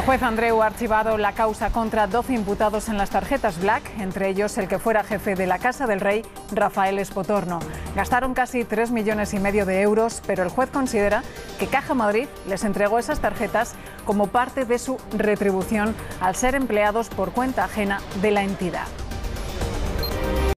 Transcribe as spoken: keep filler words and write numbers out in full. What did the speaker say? El juez Andreu ha archivado la causa contra doce imputados en las tarjetas Black, entre ellos el que fuera jefe de la Casa del Rey, Rafael Spottorno. Gastaron casi tres millones y medio de euros, pero el juez considera que Caja Madrid les entregó esas tarjetas como parte de su retribución al ser empleados por cuenta ajena de la entidad.